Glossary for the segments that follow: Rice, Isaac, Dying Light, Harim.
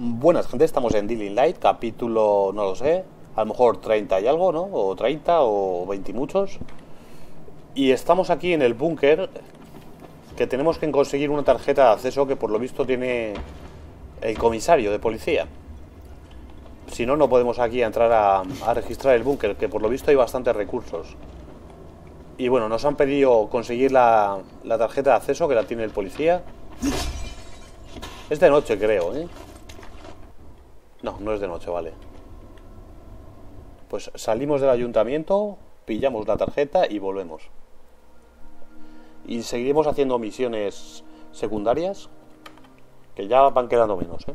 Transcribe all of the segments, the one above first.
Buenas, gente, estamos en Dying Light, capítulo, no lo sé, a lo mejor 30 y algo, ¿no? O 30 o 20 y muchos. Y estamos aquí en el búnker, que tenemos que conseguir una tarjeta de acceso que por lo visto tiene el comisario de policía. Si no, no podemos aquí entrar a registrar el búnker, que por lo visto hay bastantes recursos. Y bueno, nos han pedido conseguir la tarjeta de acceso que la tiene el policía. Es de noche, creo, ¿eh? No, no es de noche, vale. Pues salimos del ayuntamiento, pillamos la tarjeta y volvemos. Y seguiremos haciendo misiones secundarias, que ya van quedando menos, ¿eh?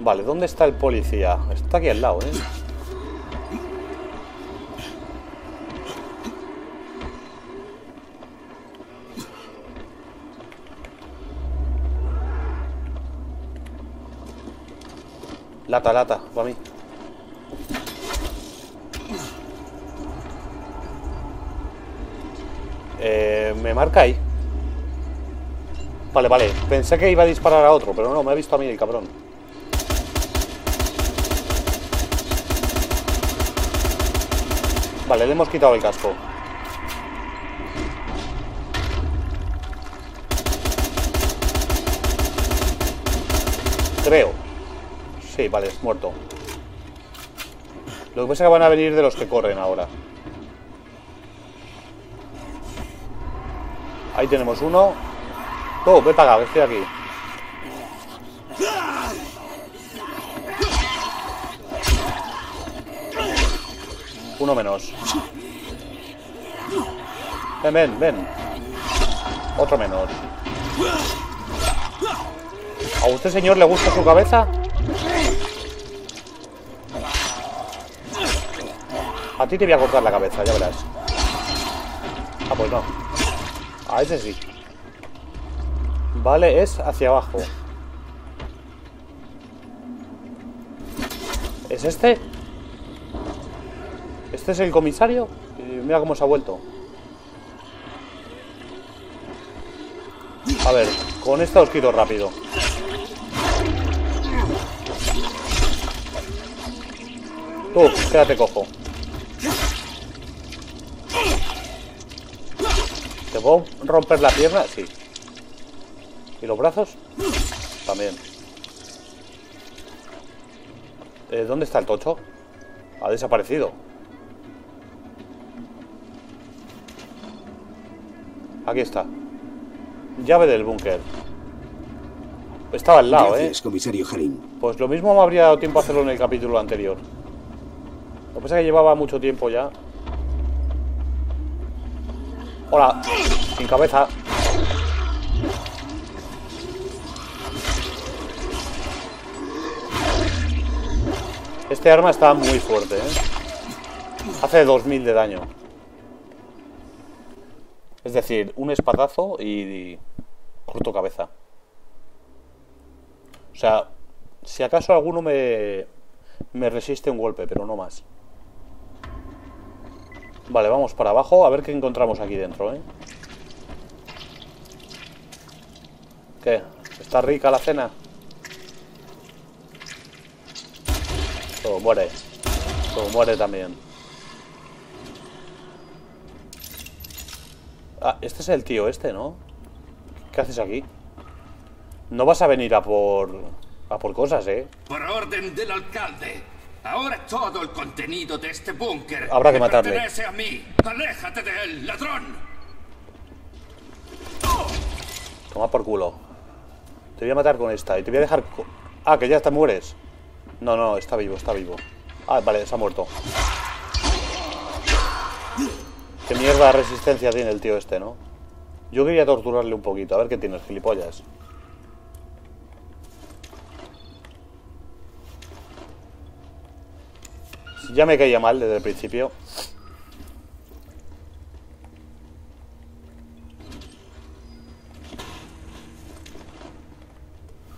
Vale, ¿dónde está el policía? Está aquí al lado, ¿eh? Lata, lata, para mí. Me marca ahí. Vale, vale. Pensé que iba a disparar a otro, pero no, me ha visto a mí el cabrón. Vale, le hemos quitado el casco. Creo. Sí, vale, es muerto. Lo que pasa es que van a venir de los que corren ahora. Ahí tenemos uno. Oh, me he pagado, estoy aquí. Uno menos. Ven, ven, ven. Otro menos. ¿A usted, señor, le gusta su cabeza? A ti te voy a cortar la cabeza, ya verás. Ah, pues no. A ese sí. Vale, es hacia abajo. ¿Es este? ¿Este es el comisario? Mira cómo se ha vuelto. A ver, con esta os quito rápido. Tú, quédate cojo. ¿Te puedo romper la pierna? Sí. ¿Y los brazos? También. ¿Dónde está el tocho? Ha desaparecido. Aquí está. Llave del búnker. Estaba al lado, gracias, comisario Harim. Pues lo mismo me habría dado tiempo a hacerlo en el capítulo anterior. Lo que pasa es que llevaba mucho tiempo ya. Hola, sin cabeza. Este arma está muy fuerte, ¿eh? Hace 2000 de daño. Es decir, un espadazo y corto cabeza. O sea, si acaso alguno me resiste un golpe, pero no más. Vale, vamos para abajo, a ver qué encontramos aquí dentro, ¿eh? ¿Qué? ¿Está rica la cena? Todo muere. Todo muere también. Ah, este es el tío este, ¿no? ¿Qué haces aquí? No vas a venir a por cosas, ¿eh? Por orden del alcalde. Ahora todo el contenido de este búnker habrá que matarle. Pertenece a mí. ¡Aléjate de él, ladrón! Toma por culo. Te voy a matar con esta y te voy a dejar... Ah, que ya te mueres. No, no, está vivo, está vivo. Ah, vale, se ha muerto. Qué mierda de resistencia tiene el tío este, ¿no? Yo quería torturarle un poquito. A ver qué tienes, gilipollas. Ya me caía mal desde el principio.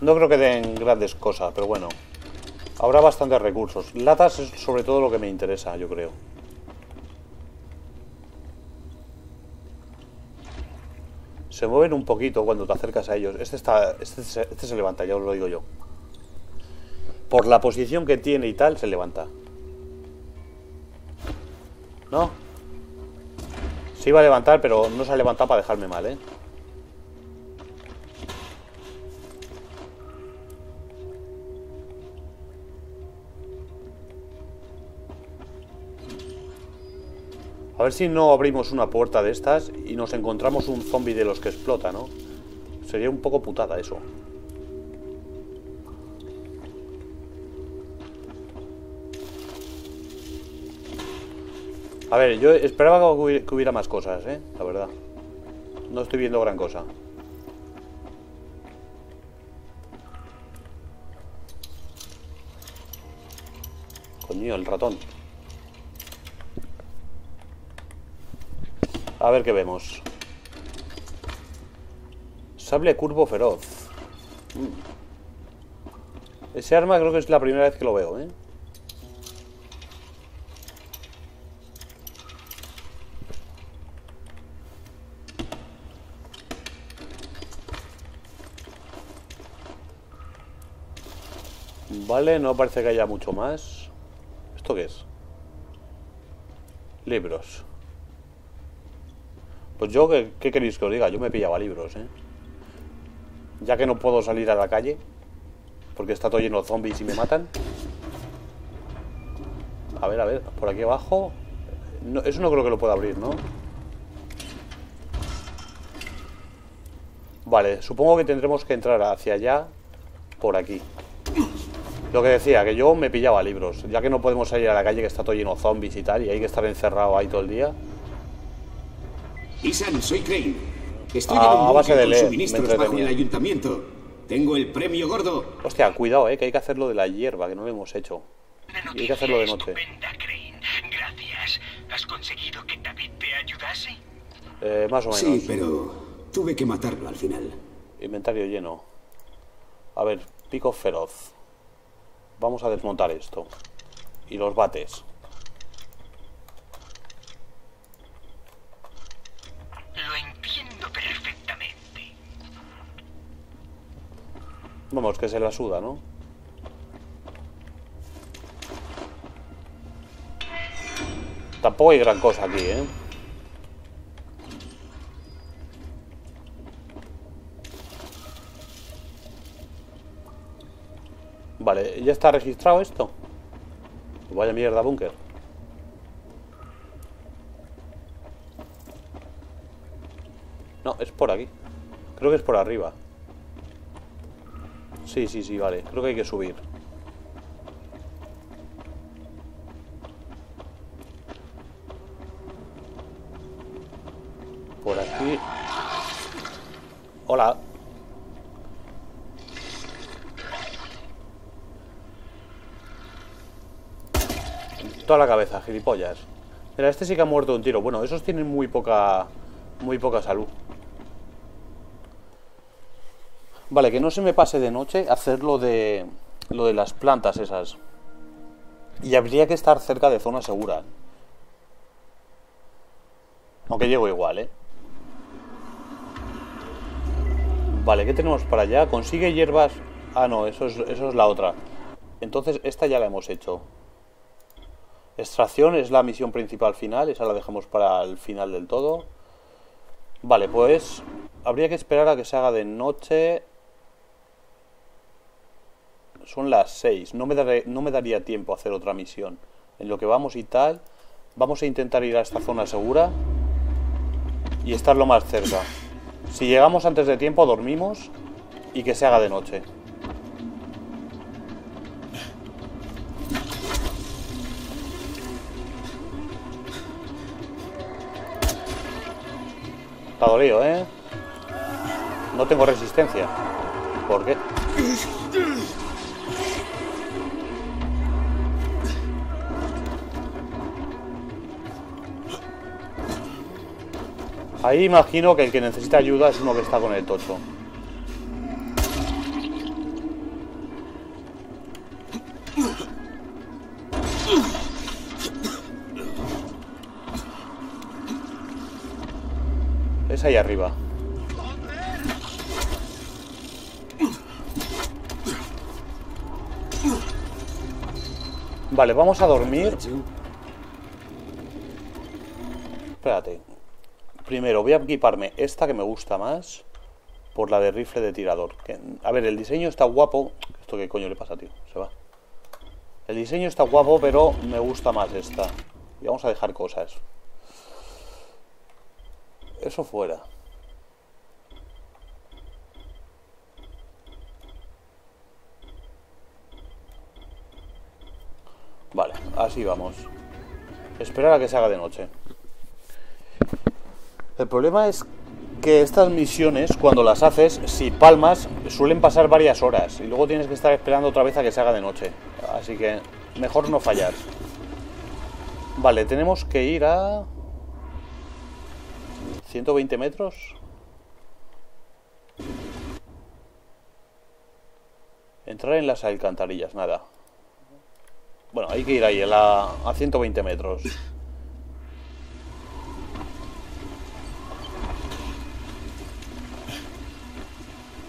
No creo que den grandes cosas, pero bueno. Habrá bastantes recursos. Latas es sobre todo lo que me interesa, yo creo. Se mueven un poquito cuando te acercas a ellos. Este se levanta, ya os lo digo yo. Por la posición que tiene y tal, se levanta. ¿No? Se iba a levantar, pero no se ha levantado para dejarme mal, ¿eh? A ver si no abrimos una puerta de estas y nos encontramos un zombie de los que explota, ¿no? Sería un poco putada eso. A ver, yo esperaba que hubiera más cosas, ¿eh? La verdad. No estoy viendo gran cosa. Coño, el ratón. A ver qué vemos. Sable curvo feroz. Ese arma creo que es la primera vez que lo veo, ¿eh? Vale, no parece que haya mucho más. ¿Esto qué es? Libros. Pues yo, ¿qué queréis que os diga? Yo me pillaba libros, ¿eh? Ya que no puedo salir a la calle, porque está todo lleno de zombies y me matan. A ver, por aquí abajo. No, eso no creo que lo pueda abrir, ¿no? Vale, supongo que tendremos que entrar hacia allá, por aquí. Lo que decía, que yo me pillaba libros. Ya que no podemos salir a la calle, que está todo lleno de zombies y tal, y hay que estar encerrado ahí todo el día. Isan, soy Crane. Estoy a base de leer, suministros bajo el ayuntamiento. Tengo el premio gordo. Hostia, cuidado, que hay que hacerlo de la hierba, que no lo hemos hecho. Y hay que hacerlo de noche. Gracias. ¿Has conseguido que David te ayudase? Más o menos. Sí, pero tuve que matarlo al final. Inventario lleno. A ver, pico feroz. Vamos a desmontar esto. Y los bates. Vamos, que se la suda, ¿no? Tampoco hay gran cosa aquí, ¿eh? Vale, ¿ya está registrado esto? Vaya mierda, búnker. No, es por aquí. Creo que es por arriba. Sí, sí, sí, vale. Creo que hay que subir. Por aquí. Hola. Toda la cabeza, gilipollas. Mira, este sí que ha muerto de un tiro. Bueno, esos tienen muy poca salud. Vale, que no se me pase de noche hacer lo de las plantas esas. Y habría que estar cerca de zona segura. Aunque llego igual, ¿eh? Vale, ¿qué tenemos para allá? Consigue hierbas... Ah, no, eso es la otra. Entonces esta ya la hemos hecho. Extracción es la misión principal final. Esa la dejamos para el final del todo. Vale, pues... habría que esperar a que se haga de noche... Son las 6, no me daría tiempo a hacer otra misión. En lo que vamos y tal, vamos a intentar ir a esta zona segura y estar lo más cerca. Si llegamos antes de tiempo, dormimos y que se haga de noche. Está dolido, ¿eh? No tengo resistencia. ¿Por qué? Ahí imagino que el que necesita ayuda es uno que está con el tocho. Es ahí arriba. Vale, vamos a dormir. Espérate. Primero voy a equiparme esta que me gusta más por la de rifle de tirador. A ver, el diseño está guapo. ¿Esto qué coño le pasa, tío? Se va. El diseño está guapo, pero me gusta más esta. Y vamos a dejar cosas. Eso fuera. Vale, así vamos. Esperar a que se haga de noche. El problema es que estas misiones, cuando las haces, si palmas, suelen pasar varias horas. Y luego tienes que estar esperando otra vez a que se haga de noche. Así que mejor no fallar. Vale, tenemos que ir a... 120 metros. Entrar en las alcantarillas, nada. Bueno, hay que ir ahí, a 120 metros.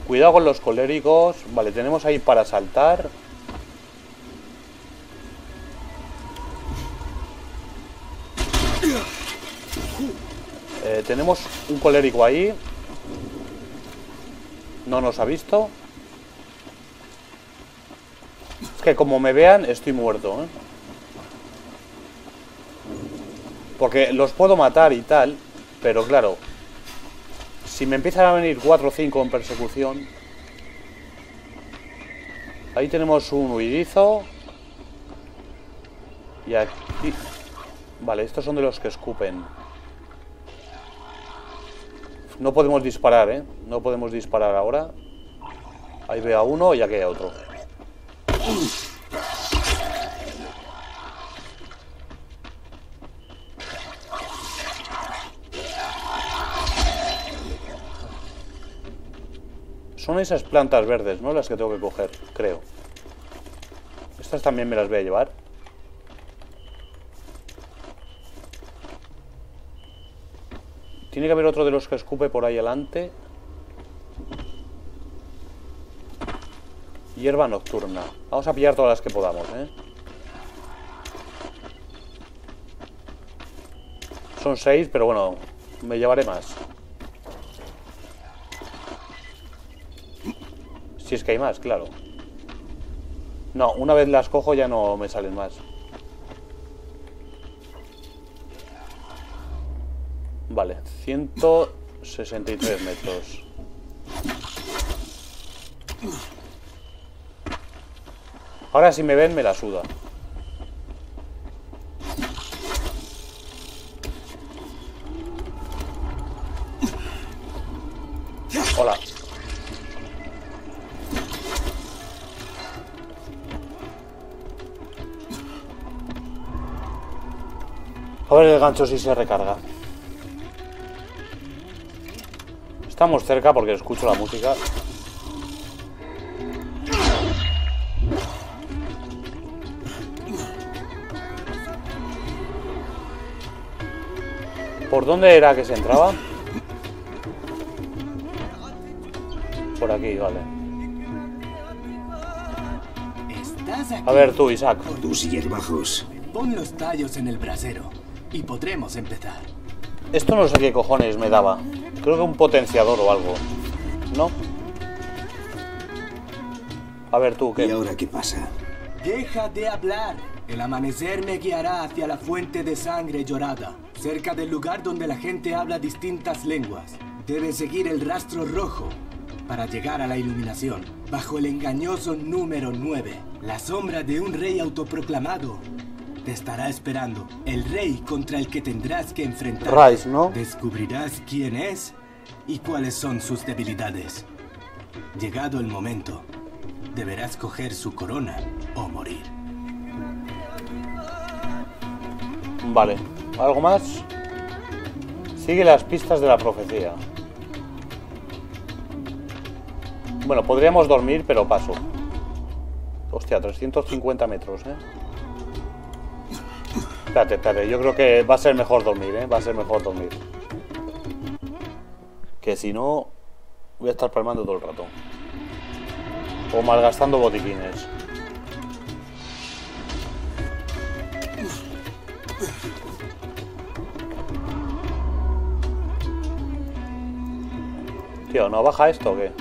Cuidado con los coléricos. Vale, tenemos ahí para saltar. Tenemos un colérico ahí. No nos ha visto. Es que como me vean, estoy muerto, ¿eh? Porque los puedo matar y tal, pero claro, si me empiezan a venir 4 o 5 en persecución. Ahí tenemos un huidizo. Y aquí... Vale, estos son de los que escupen. No podemos disparar, ¿eh? No podemos disparar ahora. Ahí veo a uno y aquí hay a otro. Son esas plantas verdes, ¿no? Las que tengo que coger, creo. Estas también me las voy a llevar. Tiene que haber otro de los que escupe por ahí adelante. Hierba nocturna. Vamos a pillar todas las que podamos, ¿eh? Son 6, pero bueno, me llevaré más. Si es que hay más, claro. No, una vez las cojo ya no me salen más. Vale, 163 metros. Ahora si me ven me la suda. Hola. A ver el gancho si se recarga. Estamos cerca porque escucho la música. ¿Por dónde era que se entraba? Por aquí, vale. A ver tú, Isaac. Tus hierbajos. Pon los tallos en el brasero y podremos empezar. Esto no sé qué cojones me daba. Creo que un potenciador o algo, ¿no? A ver tú, ¿qué? ¿Y ahora qué pasa? Deja de hablar. El amanecer me guiará hacia la fuente de sangre llorada, cerca del lugar donde la gente habla distintas lenguas. Debes seguir el rastro rojo para llegar a la iluminación, bajo el engañoso número 9. La sombra de un rey autoproclamado te estará esperando, el rey contra el que tendrás que enfrentar. Rice, ¿no? Descubrirás quién es y cuáles son sus debilidades. Llegado el momento, deberás coger su corona o morir. Vale, ¿algo más? Sigue las pistas de la profecía. Bueno, podríamos dormir, pero paso. Hostia, 350 metros, ¿eh? Espérate, espérate, yo creo que va a ser mejor dormir, ¿eh? Va a ser mejor dormir. Que si no, voy a estar palmando todo el rato. O malgastando botiquines. Tío, ¿no baja esto o qué?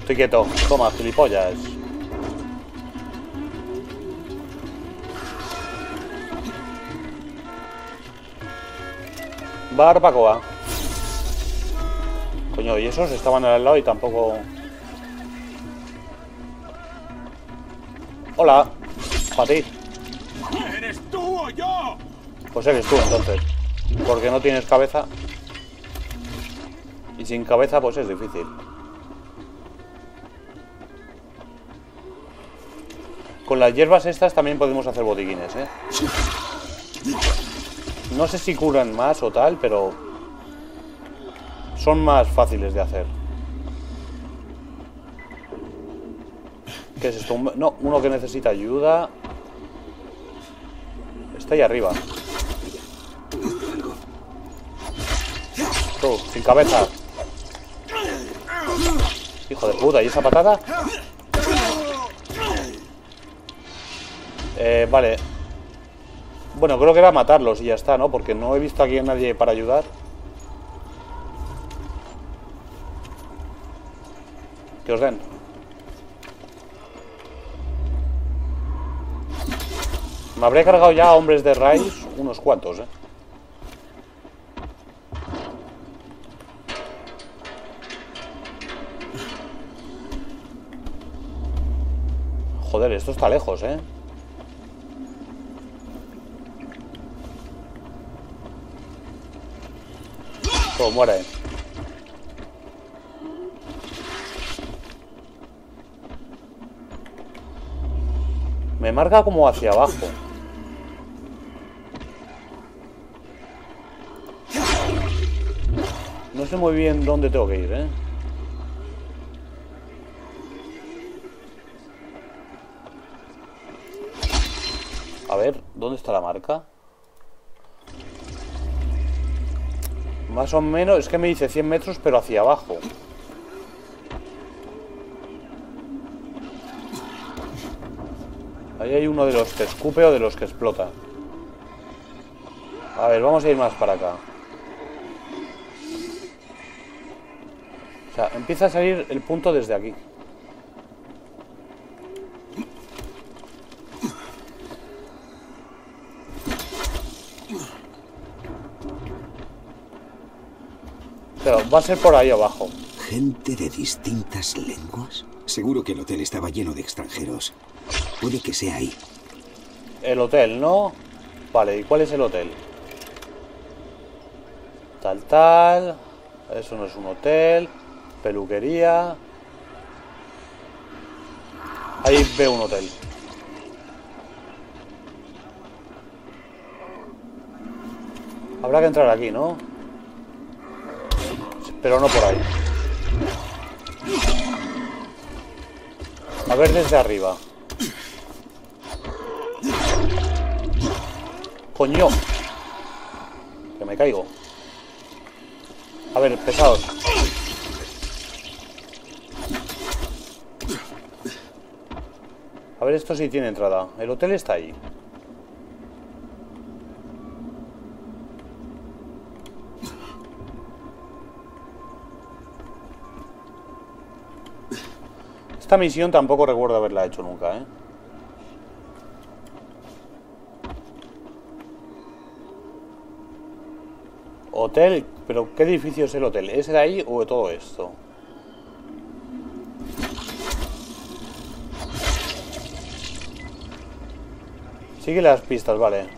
Estoy quieto. Toma, gilipollas. Barbacoa. Coño, y esos estaban al lado y tampoco... Hola, para ti. ¿Eres tú o yo? Pues eres tú entonces. Porque no tienes cabeza. Y sin cabeza pues es difícil. Con las hierbas estas también podemos hacer botiquines, ¿eh? No sé si curan más o tal, pero son más fáciles de hacer. ¿Qué es esto? No, uno que necesita ayuda. Está ahí arriba. Tú, sin cabeza. Hijo de puta, ¿y esa patada? Vale. Bueno, creo que era matarlos y ya está, ¿no? Porque no he visto aquí a nadie para ayudar. Que os den. Me habré cargado ya hombres de Rice unos cuantos, ¿eh? Joder, esto está lejos, ¿eh? Todo muere. Me marca como hacia abajo. No sé muy bien dónde tengo que ir, ¿eh? A ver, ¿dónde está la marca? Más o menos, es que me dice 100 metros, pero hacia abajo. Ahí hay uno de los que escupe o de los que explota. A ver, vamos a ir más para acá. O sea, empieza a salir el punto desde aquí. Pero va a ser por ahí abajo. ¿Gente de distintas lenguas? Seguro que el hotel estaba lleno de extranjeros. Puede que sea ahí. El hotel, ¿no? Vale, ¿y cuál es el hotel? Tal, tal. Eso no es un hotel. Peluquería. Ahí veo un hotel. Habrá que entrar aquí, ¿no? Pero no por ahí. A ver desde arriba. Coño, que me caigo. A ver, pesados. A ver, esto sí tiene entrada. El hotel está ahí. Esta misión tampoco recuerdo haberla hecho nunca, ¿eh? Hotel, pero ¿qué edificio es el hotel? ¿Ese de ahí o de todo esto? Sigue las pistas, vale.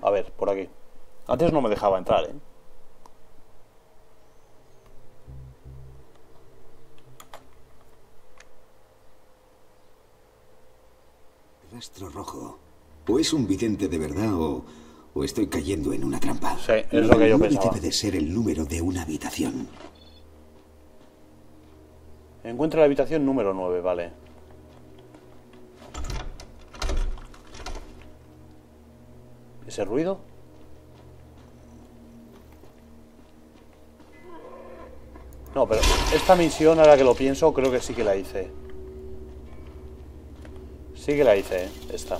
A ver, por aquí. Antes no me dejaba entrar, ¿eh? Rastro rojo. O es un vidente de verdad o estoy cayendo en una trampa. Sí, es lo que yo pensaba. Debe de ser el número de una habitación. Encuentra la habitación número 9, vale. ¿Ese ruido? No, pero esta misión, ahora que lo pienso, creo que sí que la hice. Sí que la hice, esta.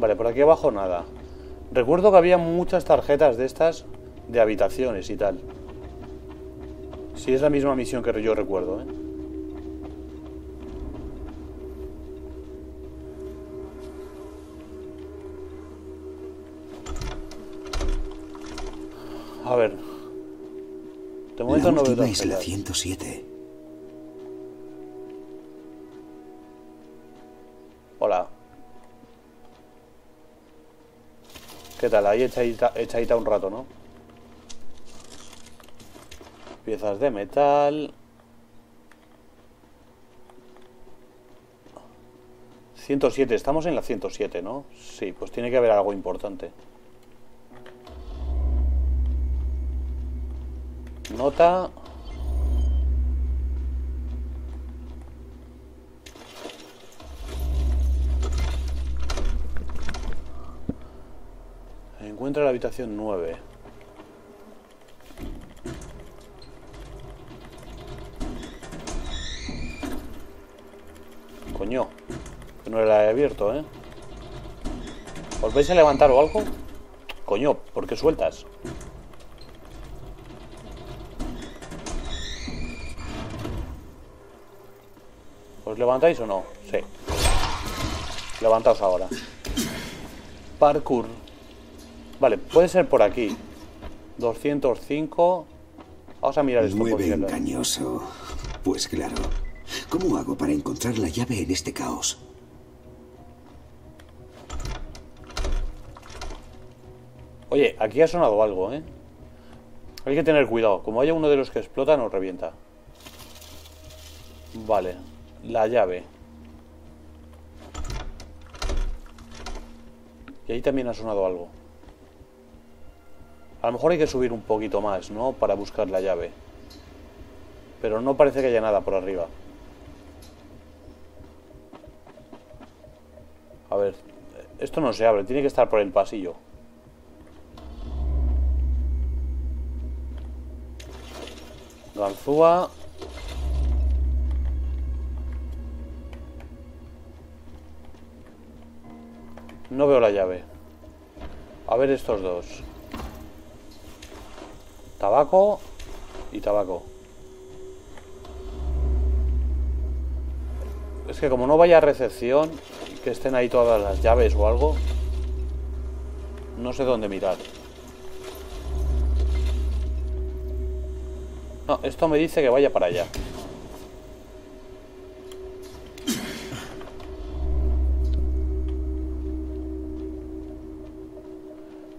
Vale, por aquí abajo nada. Recuerdo que había muchas tarjetas de estas de habitaciones y tal. Sí, es la misma misión que yo recuerdo, ¿eh? A ver. De momento no veo tarjetas. La 107. Hola. ¿Qué tal? Ahí echadita un rato, ¿no? Piezas de metal. 107. Estamos en la 107, ¿no? Sí, pues tiene que haber algo importante. Nota. Encuentra la habitación 9. Coño, que no la he abierto, ¿eh? ¿Os vais a levantar o algo? Coño, ¿por qué sueltas? ¿Os levantáis o no? Sí. Levantaos ahora. Parkour. Vale, puede ser por aquí. 205. Vamos a mirar esto. Muy engañoso. Pues claro. ¿Cómo hago para encontrar la llave en este caos? Oye, aquí ha sonado algo, ¿eh? Hay que tener cuidado. Como haya uno de los que explota, nos revienta. Vale. La llave. Y ahí también ha sonado algo. A lo mejor hay que subir un poquito más, ¿no? Para buscar la llave. Pero no parece que haya nada por arriba. A ver, esto no se abre, tiene que estar por el pasillo. Ganzúa. No veo la llave. A ver estos dos. Tabaco y tabaco. Es que como no vaya a recepción, que estén ahí todas las llaves o algo, no sé dónde mirar. No, esto me dice que vaya para allá.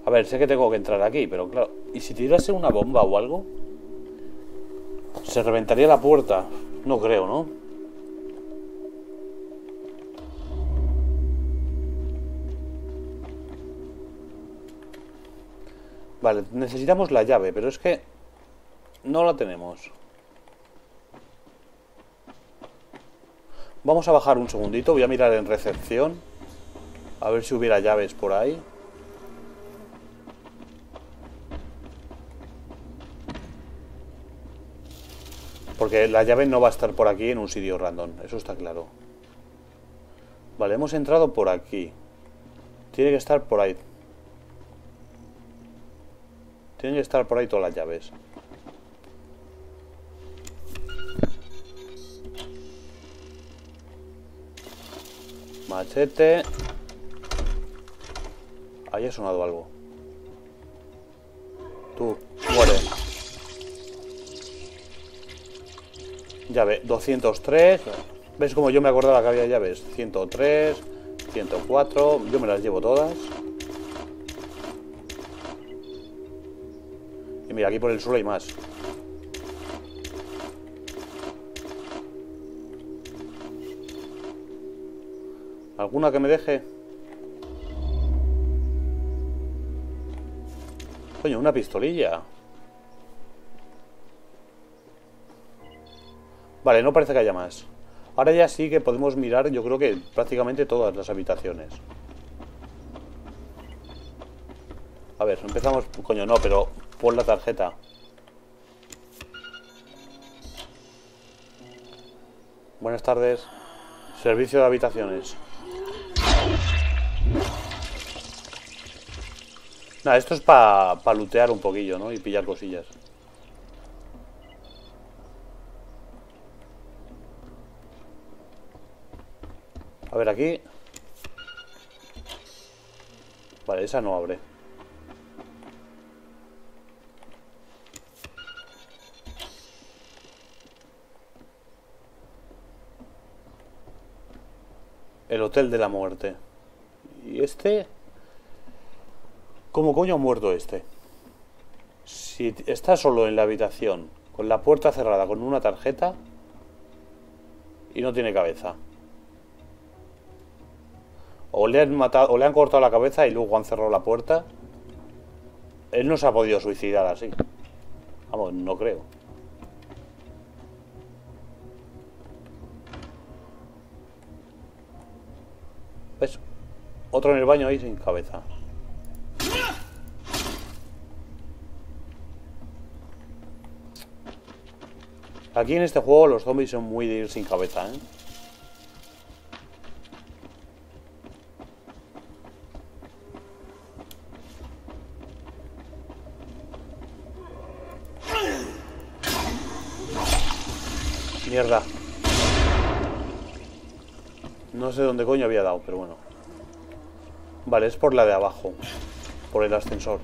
A ver, sé que tengo que entrar aquí, pero claro... ¿Y si tirase una bomba o algo? ¿Se reventaría la puerta? No creo, ¿no? Vale, necesitamos la llave, pero es que... no la tenemos. Vamos a bajar un segundito, voy a mirar en recepción. A ver si hubiera llaves por ahí. Porque la llave no va a estar por aquí en un sitio random, eso está claro. Vale, hemos entrado por aquí. Tiene que estar por ahí. Tienen que estar por ahí todas las llaves. Machete. Ahí ha sonado algo. Tú, muere. Llave 203. ¿Ves cómo yo me acordaba que había llaves? 103, 104. Yo me las llevo todas. Y mira, aquí por el suelo hay más. ¿Alguna que me deje? Coño, una pistolilla. Vale, no parece que haya más. Ahora ya sí que podemos mirar, yo creo que prácticamente todas las habitaciones. A ver, empezamos... Coño, no, pero pon la tarjeta. Buenas tardes. Servicio de habitaciones. Nada, esto es para lootear un poquillo, ¿no? Y pillar cosillas. A ver, aquí. Vale, esa no abre. El Hotel de la Muerte. ¿Y este? ¿Cómo coño ha muerto este? Si está solo en la habitación, con la puerta cerrada, con una tarjeta, y no tiene cabeza. O le han matado, o le han cortado la cabeza y luego han cerrado la puerta. Él no se ha podido suicidar así. Vamos, no creo. ¿Ves? Otro en el baño ahí sin cabeza. Aquí en este juego los zombies son muy de ir sin cabeza, ¿eh? Mierda. No sé dónde coño había dado, pero bueno. Vale, es por la de abajo. Por el ascensor.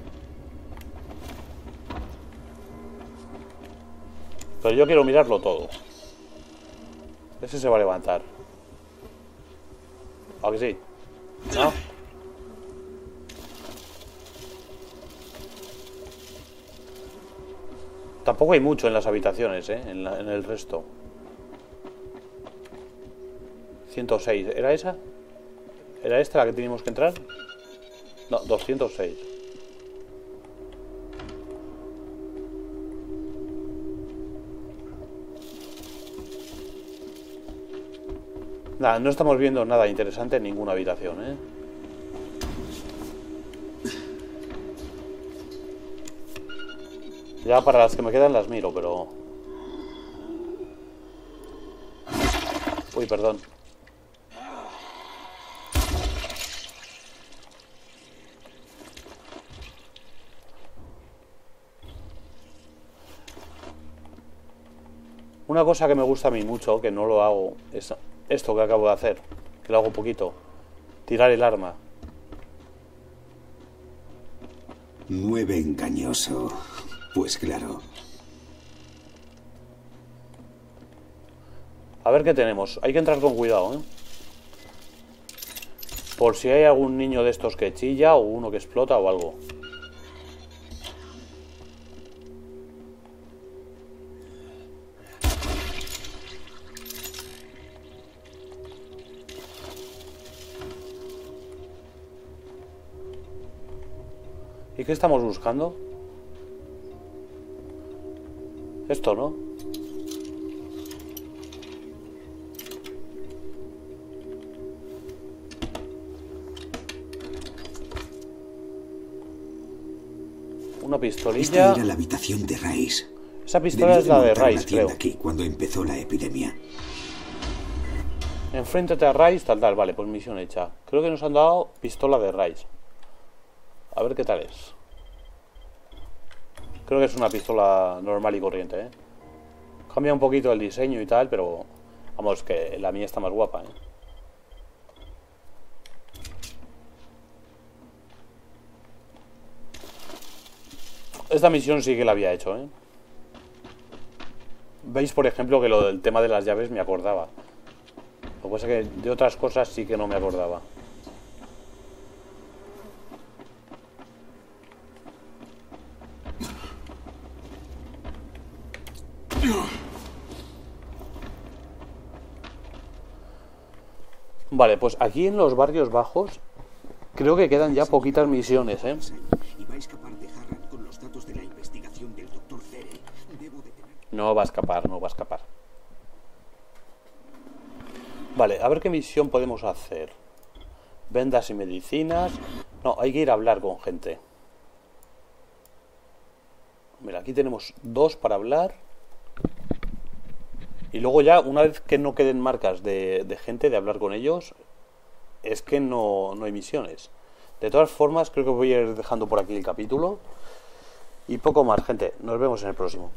Pero yo quiero mirarlo todo. Ese se va a levantar. ¿A que sí? ¿No? Tampoco hay mucho en las habitaciones, ¿eh? En el resto. 106. ¿Era esa? ¿Era esta la que teníamos que entrar? No, 206. Nada, no estamos viendo nada interesante en ninguna habitación, ¿eh? Ya para las que me quedan las miro, pero... Uy, perdón. Una cosa que me gusta a mí mucho, que no lo hago, es esto que acabo de hacer, que lo hago un poquito. Tirar el arma. Mueve engañoso. Pues claro. A ver qué tenemos. Hay que entrar con cuidado, ¿eh? Por si hay algún niño de estos que chilla o uno que explota o algo. ¿Y qué estamos buscando? Esto, ¿no? Una pistolilla. Esta era la habitación de Rice. Esa pistola es la de Rice, creo. Aquí, cuando empezó la epidemia. Enfréntate a Rice, tal, tal. Vale, pues misión hecha. Creo que nos han dado pistola de Rice. A ver qué tal es. Creo que es una pistola normal y corriente, ¿eh? Cambia un poquito el diseño y tal, pero... Vamos, que la mía está más guapa, ¿eh? Esta misión sí que la había hecho, ¿eh? Veis, por ejemplo, que lo del tema de las llaves me acordaba. Lo que pasa es que de otras cosas sí que no me acordaba. Vale, pues aquí en los barrios bajos creo que quedan ya poquitas misiones, ¿eh? No va a escapar, no va a escapar. Vale, a ver qué misión podemos hacer. Vendas y medicinas. No, hay que ir a hablar con gente. Mira, aquí tenemos dos para hablar. Y luego ya, una vez que no queden marcas de gente, de hablar con ellos, es que no hay misiones. De todas formas, creo que voy a ir dejando por aquí el capítulo. Y poco más, gente. Nos vemos en el próximo.